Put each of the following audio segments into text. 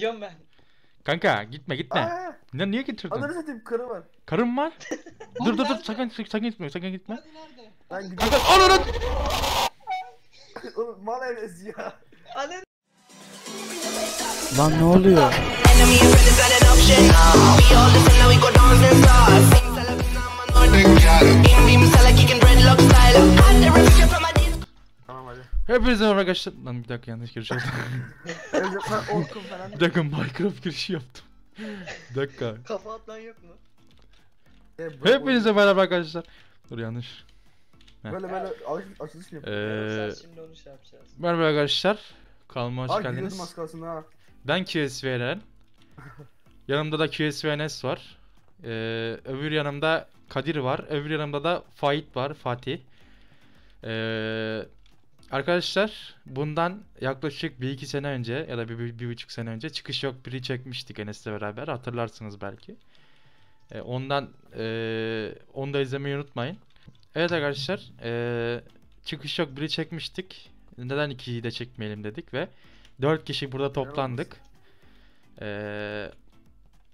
Gidiyorum ben. Kanka gitme gitme. Aa, niye getirdin? Ananı satayım, karı var. Karım var? Dur dur dur, sakın gitme, sakın gitme. Hadi nerede? Ben gidiyorum. Ananı! Oğlum mal evlesi ya. Ananı! Lan ne oluyor? Tamam hadi. Hepinize arkadaşlar. Lan bir dakika, yanlış giriş yaptım. Bir dakika, Minecraft girişi yaptım. Bir dakika. Kafa atlan yok mu? Hepinize merhaba arkadaşlar. Dur yanlış. Heh. Böyle açılış yapalım. Şimdi onu şey yapacağız. Merhaba arkadaşlar. Kanalıma hoş geldiniz. Ben KSF Eren. Yanımda da KSF Enes var. Öbür yanımda Kadir var. Öbür yanımda da Faik var, Fatih. Arkadaşlar bundan yaklaşık 1-2 sene önce ya da 1,5 sene önce Çıkış Yok 1'i çekmiştik Enes'le beraber, hatırlarsınız belki. Onu da izlemeyi unutmayın. Evet arkadaşlar, Çıkış Yok 1'i çekmiştik. Neden 2'yi de çekmeyelim dedik ve 4 kişi burada toplandık.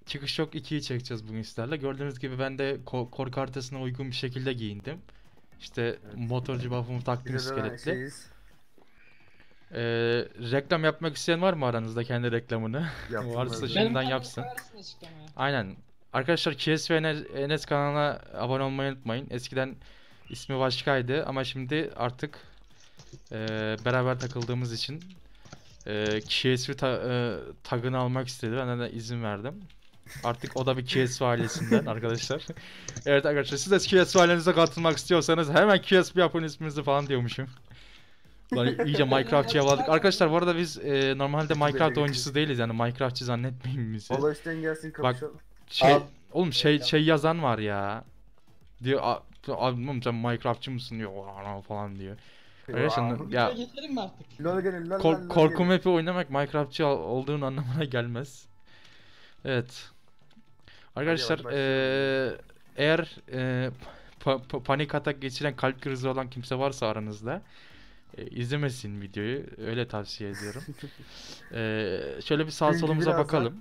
Çıkış Yok 2'yi çekeceğiz bugün sizlerle. Gördüğünüz gibi ben de korku haritasına uygun bir şekilde giyindim. İşte evet, motorcu buff'ımı taktım, iskeletli. Reklam yapmak isteyen var mı aranızda, kendi reklamını? Varsa şimdiden yapsın. Aynen. Arkadaşlar KSF NS kanalına abone olmayı unutmayın. Eskiden ismi başkaydı ama şimdi artık beraber takıldığımız için KSF tagını almak istedi. Ben de izin verdim. Artık o da bir KSF ailesinden arkadaşlar. Evet arkadaşlar, siz de KSF ailenize katılmak istiyorsanız hemen KSF yapın isminizi falan diyormuşum. Lan iyice Minecraft'çıya bağladık. Arkadaşlar bu arada biz normalde Minecraft oyuncusu değiliz, yani Minecraft'çı zannetmeyin bizi. Allah işten gelsin, kapışalım. Bak, oğlum şey yazan var ya. Diyor abim sen Minecraft'çı mısın diyor falan diyor. Arkadaşlar ya, korku mapi oynamak Minecraft'çı olduğun anlamına gelmez. Evet. Arkadaşlar eğer panik atak geçiren, kalp krizi olan kimse varsa aranızda izlemesin videoyu, öyle tavsiye ediyorum. Şöyle bir sağ solumuza bakalım.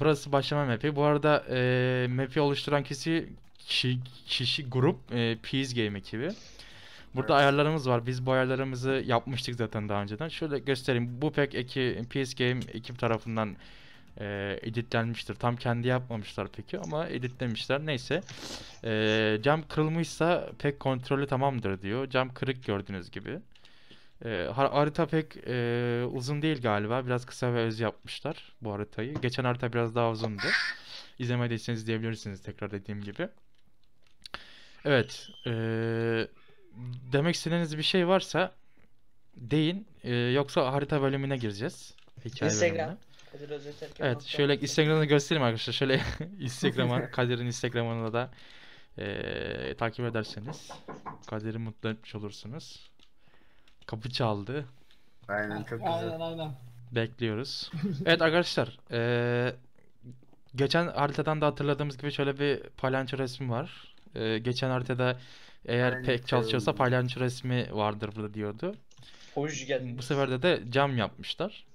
Burası başlama map'i. Bu arada map'i oluşturan kişi grup Peace Game ekibi. Burada evet, ayarlarımız var. Biz bu ayarlarımızı yapmıştık zaten daha önceden. Şöyle göstereyim. Bu pek Peace Game ekip tarafından editlenmiştir. Tam kendi yapmamışlar peki ama editlemişler. Neyse. Cam kırılmışsa pek kontrolü tamamdır diyor. Cam kırık gördüğünüz gibi. Harita pek uzun değil galiba. Biraz kısa ve öz yapmışlar bu haritayı. Geçen harita biraz daha uzundu. İzlemediyseniz izleyebilirsiniz tekrar, dediğim gibi. Evet. Demek istediğiniz bir şey varsa deyin. Yoksa harita bölümüne gireceğiz. Hikaye bölümüne. Evet, şöyle Instagram'ını göstereyim arkadaşlar. Şöyle Instagram'a, Kadir'in Instagram'ını da takip ederseniz Kadir'i mutlu etmiş olursunuz. Kapı çaldı. Aynen, çok güzel. Aynen, aynen. Bekliyoruz. Evet arkadaşlar, geçen haritadan da hatırladığımız gibi şöyle bir palyaço resmi var. Geçen haritada eğer aynen pek çalışıyorsa palyaço resmi vardır burada diyordu. Hoş geldiniz. Bu sefer de cam yapmışlar.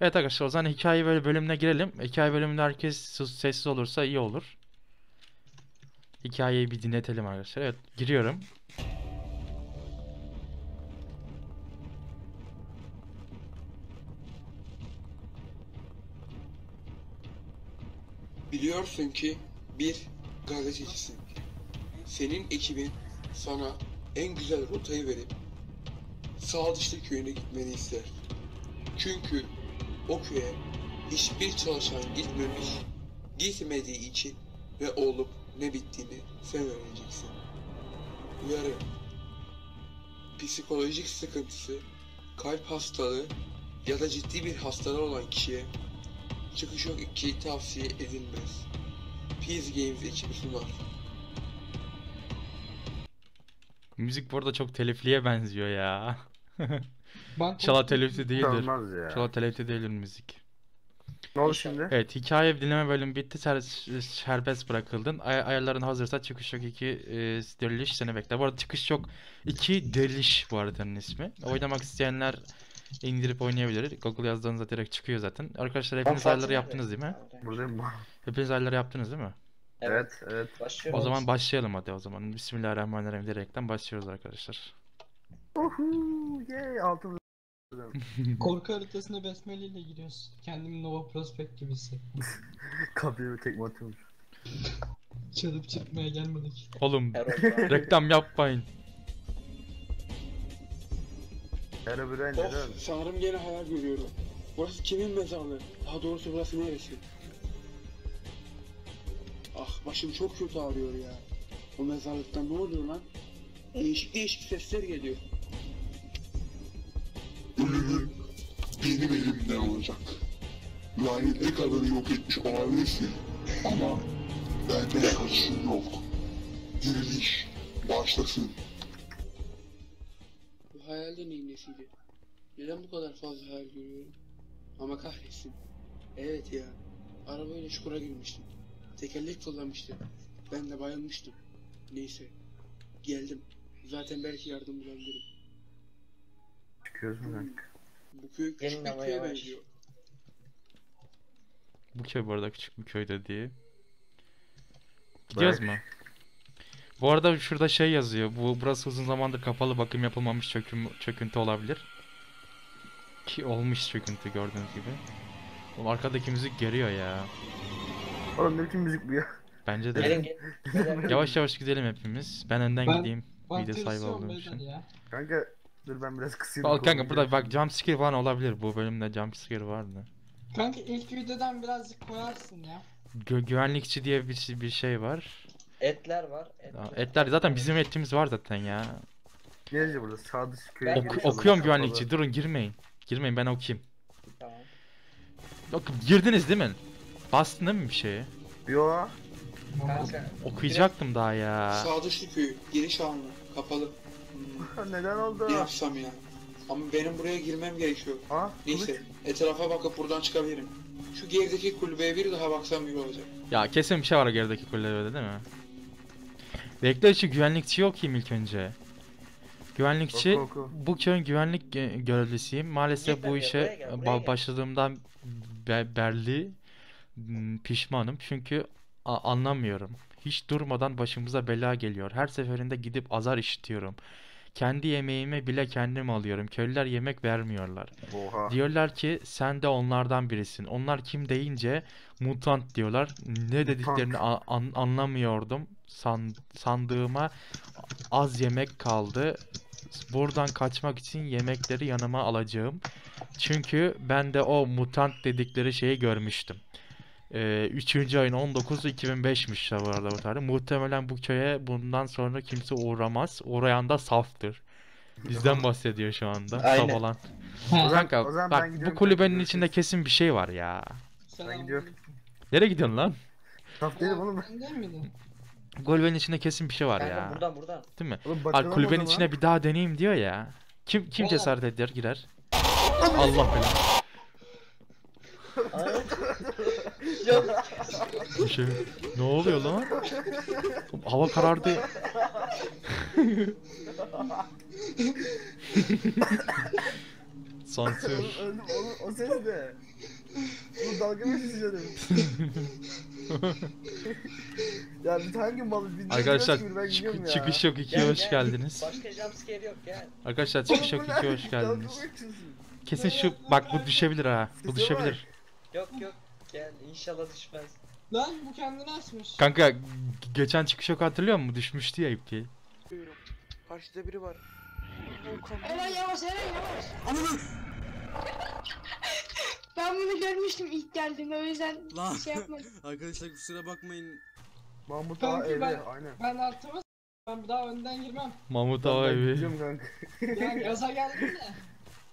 Evet arkadaşlar, o zaman hikaye bölümüne girelim. Hikaye bölümünde herkes sessiz olursa iyi olur. Hikayeyi bir dinletelim arkadaşlar. Evet, giriyorum. Biliyorsun ki bir gazetecisin. Senin ekibin sana en güzel rotayı verip Sadıkköy köyüne gitmeni ister. Çünkü o köye hiçbir çalışan gitmediği için ne olup ne bittiğini sen öğreneceksin. Uyarı: psikolojik sıkıntısı, kalp hastalığı ya da ciddi bir hastalığı olan kişiye Çıkış Yok 2 tavsiye edilmez. Peace Games ekibi sunar. Müzik bu arada çok telifliye benziyor ya. İnşallah telifli değildir. İnşallah telifli değildir müzik. Ne oldu şimdi? Evet, hikaye dinleme bölümü bitti. Serbest bırakıldın. Ayarların hazırsa Çıkış Yok 2 DİRİLİŞ seni bekler. Bu arada Çıkış Yok 2 DİRİLİŞ bu arada ismi. Oynamak isteyenler indirip oynayabilir. Google yazdığınızda direkt çıkıyor zaten. Arkadaşlar hepiniz ayarları yaptınız değil mi? Buradayım. Hepiniz ayarları yaptınız değil mi? Evet, evet. Başlıyoruz. O zaman başlayalım hadi o zaman. Bismillahirrahmanirrahim direktten başlıyoruz arkadaşlar. Uhu, yey altın. Korku haritasına besmeleyle giriyoruz. Kendimi Nova Prospect gibi hissettim. Kapıyı tekme atıyormuş. Çalıp çırpmaya gelmedik. Oğlum reklam yapmayın. Of, sanırım gene hayal görüyorum. Burası kimin mezarlığı? Daha doğrusu burası neresi? Ah, başım çok kötü ağrıyor ya. Bu mezarlıktan ne oluyor lan? Değişik değişik sesler geliyor. Ölümün benim elimden olacak. Lanetli kadını yok etmiş olabilirsin. Ama benden kaçışın yok. Diriliş başlasın. Bu hayalde neyin nesiydi? Neden bu kadar fazla hayal görüyorum? Ama kahretsin. Evet ya. Arabayla çukura girmiştim. Tekerlek kullanmıştım. Ben de bayılmıştım. Neyse. Geldim. Zaten belki yardım bulabilirim. Çıkıyoruz mu kanka? Bu köy küçük bir köye benziyor. Bu köy bu arada küçük bir köyde diye. Gidiyoruz mu? Bu arada şurada şey yazıyor. Burası uzun zamandır kapalı, bakım yapılmamış, çöküntü olabilir. Ki olmuş çöküntü gördüğünüz gibi. Oğlum arkadaki müzik geliyor ya. Oğlum ne biçim müzik bu ya? Bence de. Gelin. Yavaş yavaş gidelim hepimiz. Ben önden gideyim. Video sahibi olduğum için. Ya. Kanka dur ben biraz kısayım. Bak kanka burada bak jumpscare falan olabilir. Bu bölümde jumpscare vardı. Kanka ilk videodan birazcık koyarsın ya. Güvenlikçi diye bir şey var. Etler var. Etler zaten bizim etimiz var zaten ya. Nerede burada? Sadıkköy'e okuyorum güvenlikçi. Durun girmeyin. Girmeyin ben okuyayım. Tamam. Yok girdiniz değil mi? Bastın değil mi bir şeye? Yo. Kanka. Okuyacaktım direkt daha ya. Sadıkköy giriş anı kapalı. Neden oldu? Ne yapsam ya? Ama benim buraya girmem gerekiyor. Ha? Neyse etrafa bakıp buradan çıkabilirim. Şu gerideki kulübeye bir daha baksam iyi olacak. Ya kesin bir şey var gerideki kulübede değil mi? Bekle şu güvenlikçiyi okuyayım ilk önce. Güvenlikçi oku. Bu köyün güvenlik görevlisiyim. Maalesef gel, bu işe buraya başladığımdan berli pişmanım çünkü anlamıyorum. Hiç durmadan başımıza bela geliyor. Her seferinde gidip azar işitiyorum. Kendi yemeğimi bile kendim alıyorum. Köylüler yemek vermiyorlar. Oha. Diyorlar ki sen de onlardan birisin. Onlar kim deyince mutant diyorlar. Ne dediklerini anlamıyordum. Sandığıma az yemek kaldı. Buradan kaçmak için yemekleri yanıma alacağım. Çünkü ben de o mutant dedikleri şeyi görmüştüm. 3. ayın 19'u 2005'miş bu arada bu tarih. Muhtemelen bu köye bundan sonra kimse uğramaz. Uğrayan da saftır. Bizden bahsediyor şu anda. Aynen. Kanka, bak bu kulübenin içinde kesin bir şey var ya. Nereye gidiyorsun lan? Saf değilim oğlum. Kulübenin içinde kesin bir şey var ya. Buradan. Değil mi? Oğlum, kulübenin içine bir daha deneyeyim diyor ya. Kim cesaret eder girer? Allah belanı. Şey, ne oluyor lan? Hava karardı. Sansür. O ses de. Bu dalga mı çiziyordun? Ya hangi malı? Arkadaşlar çıkış yok 2'ye hoş geldiniz. Başka jumpscare yok gel. Arkadaşlar çıkış yok 2'ye hoş geldiniz. Kesin şu bak bu düşebilir ha. Bu düşebilir. Yok. Gel inşallah düşmez. Lan bu kendini açmış. Kanka geçen çıkış yok hatırlıyor musun? Düşmüştü ya ipki. Karşıda biri var. Eren yavaş yavaş. Anladım. Ben bunu görmüştüm ilk geldiğimde o yüzden lan, şey yapmadım. Arkadaşlar kusura bakmayın. Mahmut ağa evi aynen. Ben altıma ben daha önden girmem. Mahmut ağa evi. Gireceğim kanka. Ya gaza geldi de.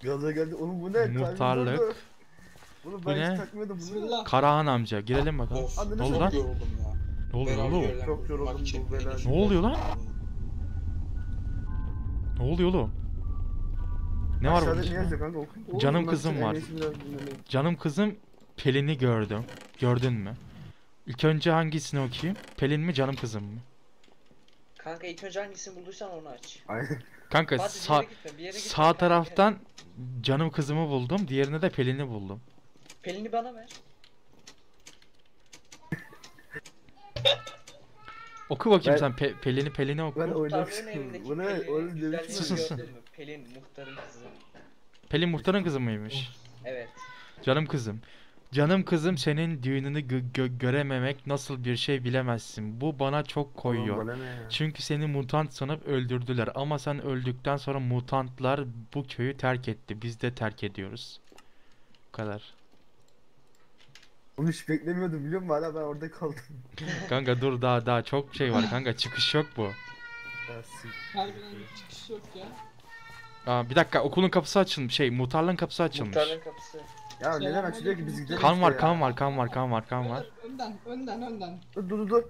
Gaza geldi oğlum bu ne? Muhtarlık. Bunu ben hiç takmıyordum bunu. Karahan amca girelim bakalım. Ne oldu lan? Ne oluyor oğlum? Çok yoruldum bu beladan. Ne oluyor lan? Ne oluyor oğlum? Ne var burada? Canım kızım var. Canım kızım Pelin'i gördüm. Gördün mü? İlk önce hangisini okuyayım? Pelin mi canım kızım mı? Kanka ilk önce hangisini bulduysan onu aç. Aynen. Kanka Fatih, sağ taraftan yani. Canım kızımı buldum. Diğerine de Pelin'i buldum. Pelin'i bana ver. Oku bakayım ben, sen Pelin'i oku. Ben oynamak istiyorum. Susun. Pelin muhtarın kızı. Pelin muhtarın kızı mıymış? Evet. Canım kızım. Canım kızım, senin düğününü görememek nasıl bir şey bilemezsin. Bu bana çok koyuyor. Oğlum, bana çünkü seni mutant sanıp öldürdüler. Ama sen öldükten sonra mutantlar bu köyü terk etti. Biz de terk ediyoruz. Bu kadar. Onu hiç beklemiyordum, biliyor musun? Hala ben orada kaldım. Kanka dur, daha çok şey var kanka. Çıkış yok bu. Harbiden çıkış yok ya. Aa, bir dakika, okulun kapısı açılmış. Şey, muhtarlığın kapısı açılmış. Muhtarlığın kapısı. Ya şey, neden açılıyor ki, biz gidelim. Kan var, işte kan var. Önden. Dur.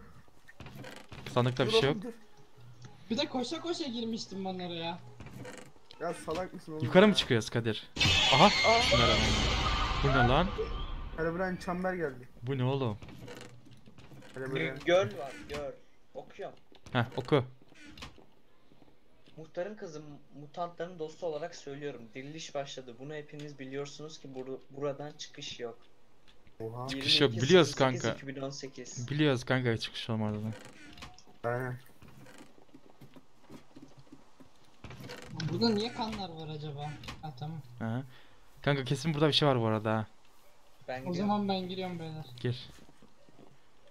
Sandıkta bir şey yok. Dur. Bir de koşa girmiştim ben oraya. Ya salak mısın oğlum? Yukarı mı çıkıyoruz Kadir? Aha. Merhaba. Bu ne lan? Herobrine çember geldi. Bu ne oğlum? Göl var, göl. Okuyorum. Heh, oku. Muhtarın kızı mutantların dostu olarak söylüyorum. Diriliş başladı. Bunu hepiniz biliyorsunuz ki buradan çıkış yok. Oha. Çıkış yok, biliyoruz kanka. 2018. Biliyoruz kanka, çıkış olmadı. Aynen. Burada niye kanlar var acaba? Ha, tamam. He. Kanka kesin burada bir şey var bu arada ha. Ben o zaman ben giriyorum beyler. Gir.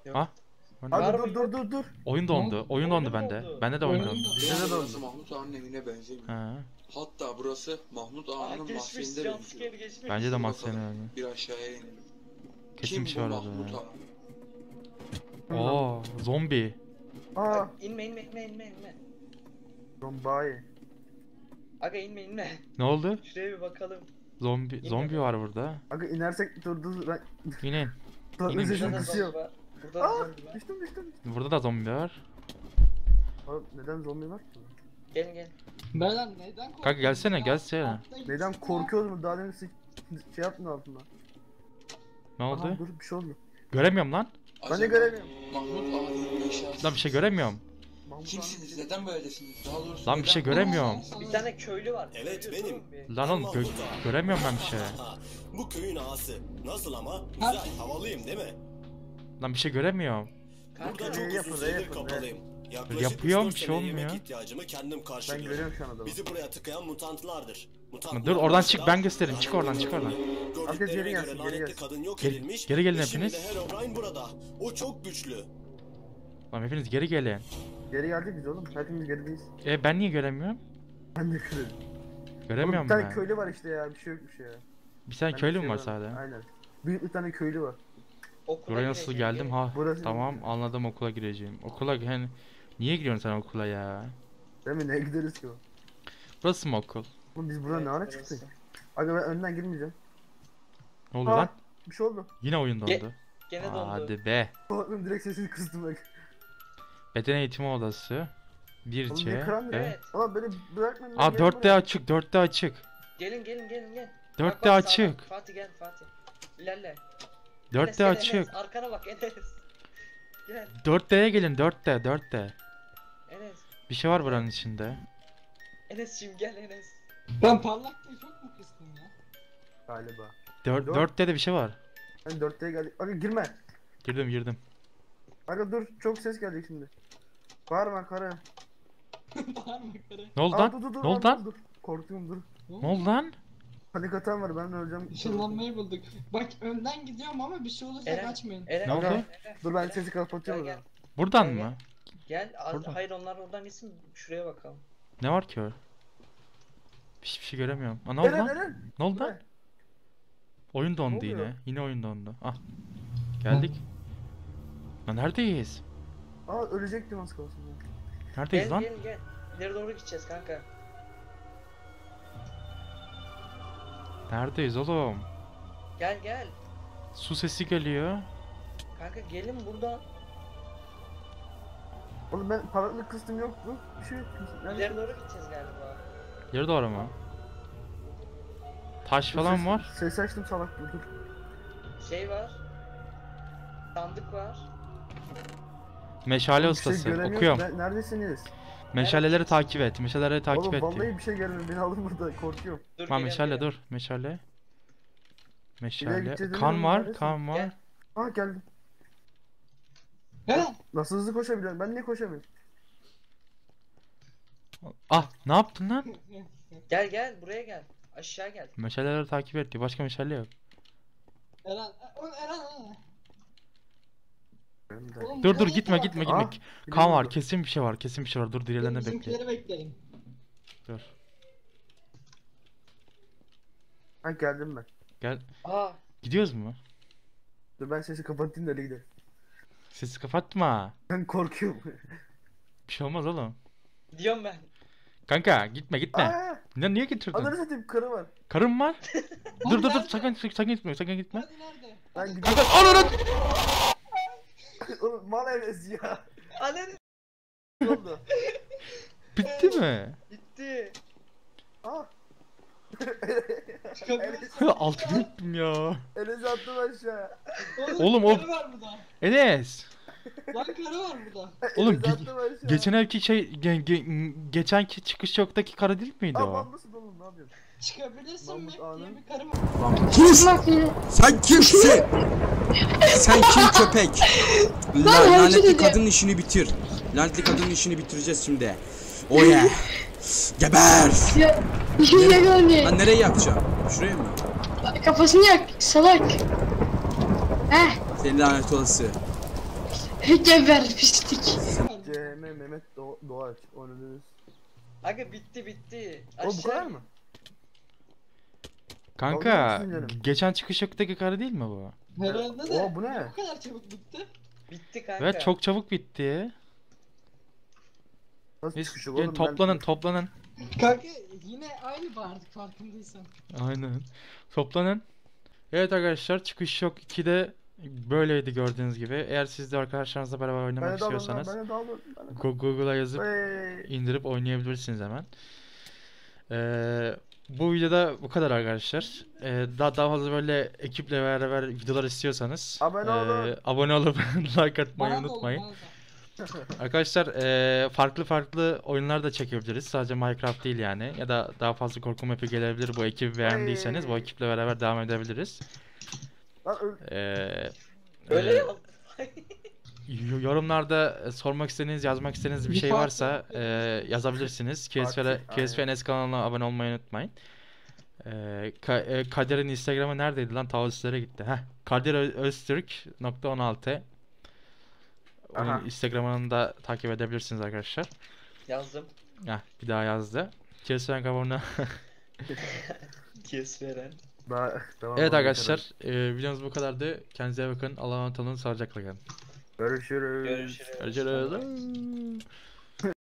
Yok. Ha? Hadi dur. Oyun dondu. Oyun dondu bende. Bende de oyun dondu. Burası Mahmut Ağa'nın evine benzemiyor. Ha. Hatta burası Mahmut Ağa'nın mahzeninde benziyor. Bence de mahzene yani. Bir aşağıya inelim. Kesin bir şey var orada. Oo, zombi. Aa, inme. Zombi. Aga inme. Ne oldu? Şuraya bir bakalım. Zombi var burada. Aga inersek durdu. İnin. İnin. Burada düştüm. Burada da zombi var. Abi neden zombi var ki? Gel. Ben neden korkuyorum? Kanka gelsene. Neden korkuyoruz mu? Daha demin şey yaptın altında. Ne oldu? Aha, dur, bir şey oldu. Göremiyorum lan. Ben de göremiyorum. Lan bir şey göremiyorum. Kimsiniz? Neden böylesiniz? Daha doğrusu lan bir şey göremiyorum. Bir tane köylü var. Evet benim. Lan oğlum göremiyorum ben bir şey. Bu köyün ağası. Nasıl ama? Güzel, havalıyım değil mi? Lan bir şey göremiyorum. Burada çok uzun kapalıyım. Yapıyorum, bir şey olmuyor. Ben görüyorum şu anda. Bizi buraya tıkayan mutantlardır. Dur oradan çık, ben göstereyim. Çık oradan. Herkes geri gelsin. Kadın yok edilmiş. Geri gelin hepiniz. Herobrine burada. O çok güçlü. Lan hepiniz geri gelin. Geri geldik biz oğlum. Hepimiz gerideyiz. Ben niye göremiyorum? Ben de köylü. Göremiyorum ben. Bir tane köylü var işte ya. Bir şey yokmuş ya. Bir tane köylü mü var sadece? Aynen. Büyük bir tane köylü var. Buraya nasıl geldim ha? Burası tamam mi? Anladım, okula gireceğim. Okula yani niye giriyorsun sen okula ya? Değil mi, ne gideriz ki o? Burası mı okul? Oğlum biz buradan evet, ne ara çıktık? Aga ben önden girmeyeceğim. Ne oldu lan? Bir şey oldu. Yine oyun dondu. Gene dondu. Hadi be. Oğlum direkt sesini kıstım bak. Beden eğitimi odası. 1C. Evet. Oğlum beni bırakmayın. Aa 4D açık, 4D açık. Gelin. 4D açık. Fatih gel, Fatih. İlerle. 4D açık. Enes, arkana bak Enes. Gel. 4D'ye gelin, 4D. Enes. Bir şey var buranın içinde. Enes'cim gel Enes. Ben parlaklığı çok mu kıstım ya? Galiba. 4D'de bir şey var. Ben 4D'ye geldim. Aga girme. Girdim. Aga dur, çok ses gelecek şimdi. Bağırma kara. Ne oldu lan? Dur. Korkuyorum, dur. Ne oldu lan? Panik atan var, ben öleceğim. Işınlanmayı bulduk. Bak önden gidiyorum ama bir şey olursa kaçmayın. Ne oldu? Dur ben sesi kapatıyorum. Gel. Buradan gel, mı? Gel. Buradan. Hayır, onlar oradan gitsin. Şuraya bakalım. Ne var ki o? Hiçbir şey göremiyorum. Aa, ne oldu lan? Ne oldu lan? Oyun dondu yine. Yine oyun dondu. Ah. Geldik. Lan neredeyiz? Aa ölecektim az kalsın. Neredeyiz lan? Gel. İleri doğru gideceğiz kanka. Neredeyiz oğlum? Gel. Su sesi geliyor. Kanka gelin burada. Oğlum ben parlaklık kıstım yoktu. Bir şey yoktu. İleri doğru gideceğiz galiba. İleri doğru mu? Taş falan var. Ses açtım salak, dur. Şey var. Sandık var. Meşale ustası. Okuyorum. Neredesiniz? Meşaleleri takip et. Meşaleleri takip et. Oğlum vallahi bir şey gelmiyor. Beni alın burada. Korkuyorum. Dur, ha meşale gel. Dur. Meşale. Meşale. Kan var. Neredesin? Kan var. Ha geldim. Ha? Nasıl hızlı koşabiliyorum? Ben niye koşamıyorum? Ah ne yaptın lan? Gel gel buraya gel. Aşağı gel. Meşaleleri takip et diyor. Başka meşale yok. Eren. Eren. Dur dur gitme gitme gitme. Kan var, kesin bir şey var, kesin bir şey var. Dur diğerlerine bekleyin. Dur. Ha geldim ben. Gel. Aa. Gidiyoruz mu? Dur ben sesi kapatayım da öyle gidelim. Sesi kapatma. Ben korkuyorum. Bir şey olmaz oğlum. Gidiyorum ben. Kanka gitme gitme. Aa. Niye getirdin? Ananı satayım karı var. Karım var? Dur dur dur sakın gitme sakın gitme. Hadi nerede? Ben gidiyorum. Ananı! Oğlum mal evlesi ya. Ananı ne oldu? Bitti mi? Bitti. Ah. Altına gittim ya. Enes attım aşağı. Oğlum o Enes. Lan karı var burada. Oğlum geçen evki şey geçenki çıkış yoktaki karı değil miydi o? Lan mısın oğlum ne yapıyorsun? Çıkabilirsin mi? Diye bir karı var. Kimsin? Sen kimsin? Sen kim köpek? Lanetli kadının işini bitir. Lanetli kadının işini bitireceğiz şimdi. Oya. Geber. Ya şuraya gel. Lan nereye yapacağım? Şuraya mı? Kafasını yak salak. Heh. Senin lanet olası. Geber pislik. Mehmet Doğaç oynuyoruz. Aga bitti bitti. O bu kadar mı? Kanka geçen çıkış yoktaki karı değil mi bu? Herhalde de. Oo, bu ne? Bu kadar çabuk bitti. Bitti kanka. Evet çok çabuk bitti. Biz gelin toplanın toplanın. Kanka yine aynı bağırdık farkındaysan. Aynen. Toplanın. Evet arkadaşlar çıkış yok 2'de böyleydi gördüğünüz gibi. Eğer siz de arkadaşlarınızla beraber oynamak istiyorsanız Google'a yazıp indirip oynayabilirsiniz hemen. Bu videoda bu kadar arkadaşlar. Daha fazla böyle ekiple beraber videolar istiyorsanız abone olup like atmayı unutmayın. Arkadaşlar farklı oyunlar da çekebiliriz. Sadece Minecraft değil yani. Ya da daha fazla korku mapi gelebilir. Bu ekibi beğendiyseniz bu ekiple beraber devam edebiliriz. Yorumlarda sormak istediğiniz, yazmak istediğiniz bir şey varsa yazabilirsiniz. KSF Enes kanalına abone olmayı unutmayın. Kadir'in Instagram'ı neredeydi lan? Tavsiyelere gitti. Heh. Kadir Öztürk .16. Onun Instagram'ını da takip edebilirsiniz arkadaşlar. Yazdım. Heh, bir daha yazdı. KSF Eren kabuğuna. KSF Eren. Evet arkadaşlar, videomuz bu kadardı. Kendinize bakın. Allah'a emanet olun. Sağlıcakla kalın. Görüşürüz.